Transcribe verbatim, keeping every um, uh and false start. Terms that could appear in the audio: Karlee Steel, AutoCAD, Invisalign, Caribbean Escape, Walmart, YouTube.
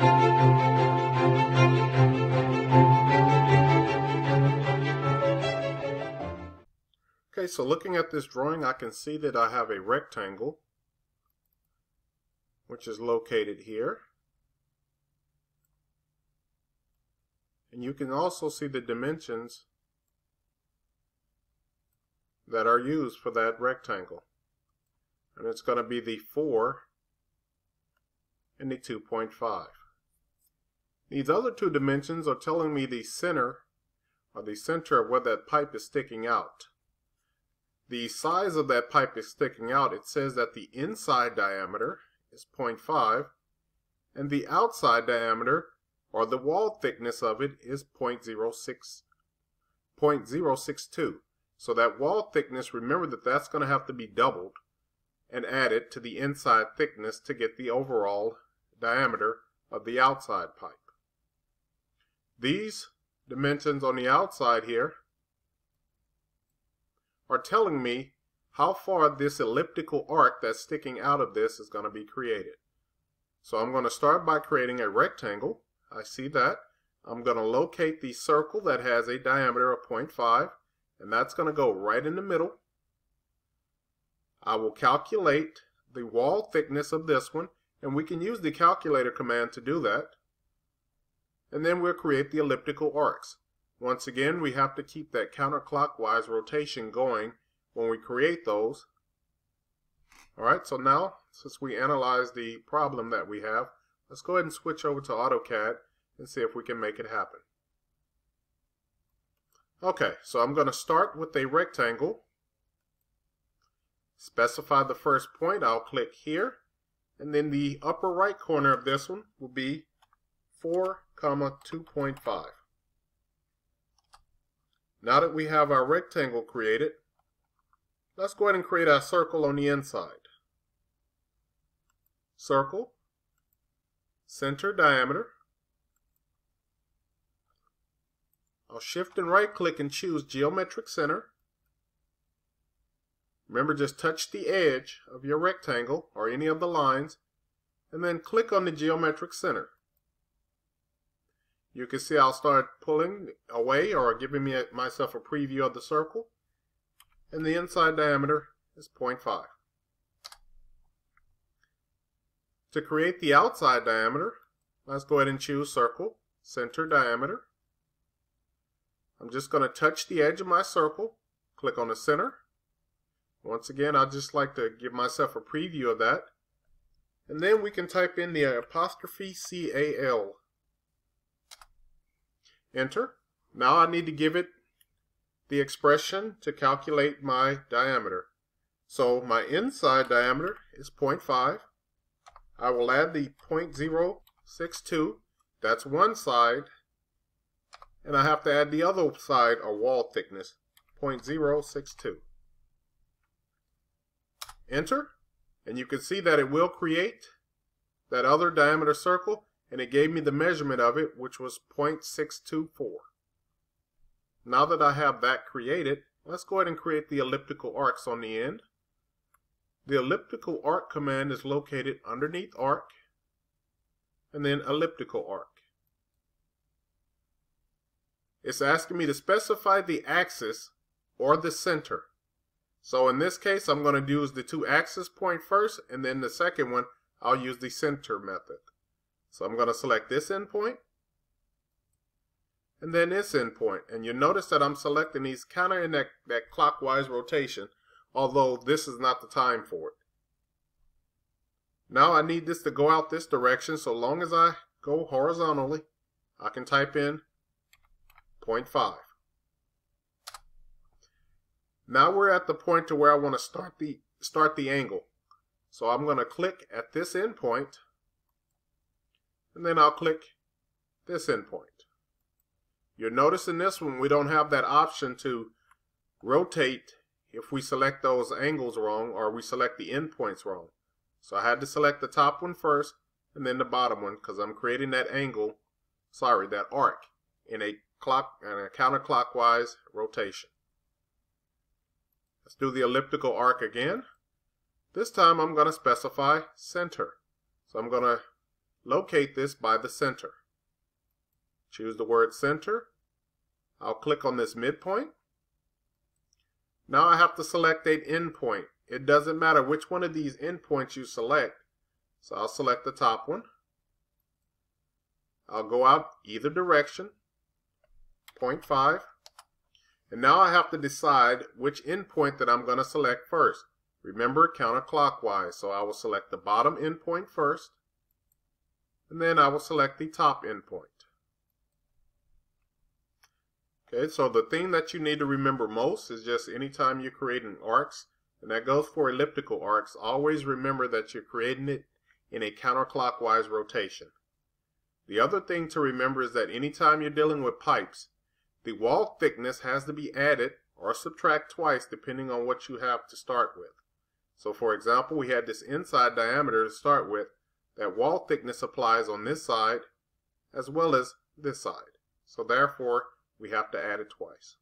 Okay, so looking at this drawing, I can see that I have a rectangle, which is located here. And you can also see the dimensions that are used for that rectangle. And it's going to be the four and the two point five. These other two dimensions are telling me the center, or the center of where that pipe is sticking out. The size of that pipe is sticking out. It says that the inside diameter is zero point five and the outside diameter, or the wall thickness of it, is zero point zero six, zero point zero six two. So that wall thickness, remember that that's going to have to be doubled and added to the inside thickness to get the overall diameter of the outside pipe. These dimensions on the outside here are telling me how far this elliptical arc that's sticking out of this is going to be created. So I'm going to start by creating a rectangle. I see that. I'm going to locate the circle that has a diameter of zero point five, and that's going to go right in the middle. I will calculate the wall thickness of this one, and we can use the calculator command to do that. And then we'll create the elliptical arcs. Once again, we have to keep that counterclockwise rotation going when we create those. Alright, so now, since we analyzed the problem that we have, let's go ahead and switch over to AutoCAD and see if we can make it happen. Okay, so I'm going to start with a rectangle. Specify the first point. I'll click here, and then the upper right corner of this one will be four, two point five. Now that we have our rectangle created, let's go ahead and create our circle on the inside. Circle, center diameter. I'll shift and right click and choose geometric center. Remember, just touch the edge of your rectangle or any of the lines and then click on the geometric center. You can see I'll start pulling away or giving me a, myself a preview of the circle, and the inside diameter is zero point five. To create the outside diameter, let's go ahead and choose circle, center diameter. I'm just going to touch the edge of my circle, click on the center. Once again, I'd just like to give myself a preview of that. And then we can type in the apostrophe C A L. Enter. Now I need to give it the expression to calculate my diameter. So my inside diameter is zero point five. I will add the zero point zero six two. That's one side. And I have to add the other side, or wall thickness, zero point zero six two. Enter, and you can see that it will create that other diameter circle, and it gave me the measurement of it, which was zero point six two four. Now that I have that created, let's go ahead and create the elliptical arcs on the end. The elliptical arc command is located underneath arc, and then elliptical arc. It's asking me to specify the axis or the center. So in this case, I'm going to use the two axis point first, and then the second one, I'll use the center method. So I'm going to select this endpoint, and then this endpoint. And you notice that I'm selecting these kind of in that, that clockwise rotation, although this is not the time for it. Now I need this to go out this direction. So long as I go horizontally, I can type in zero point five. Now we're at the point to where I want to start the start the angle. So I'm going to click at this endpoint, and then I'll click this endpoint. You'll notice in this one we don't have that option to rotate if we select those angles wrong or we select the endpoints wrong. So I had to select the top one first and then the bottom one, because I'm creating that angle, sorry, that arc in a clock and a counterclockwise rotation. Let's do the elliptical arc again. This time I'm going to specify center. So I'm going to Locate this by the center. Choose the word center. I'll click on this midpoint. Now I have to select an endpoint. It doesn't matter which one of these endpoints you select. So I'll select the top one. I'll go out either direction, zero point five. And now I have to decide which endpoint that I'm going to select first. Remember, counterclockwise. So I will select the bottom endpoint first. And then I will select the top endpoint. Okay, so the thing that you need to remember most is just anytime you're creating arcs, and that goes for elliptical arcs, always remember that you're creating it in a counterclockwise rotation. The other thing to remember is that anytime you're dealing with pipes, the wall thickness has to be added or subtract twice depending on what you have to start with. So for example, we had this inside diameter to start with. That wall thickness applies on this side as well as this side. So therefore, we have to add it twice.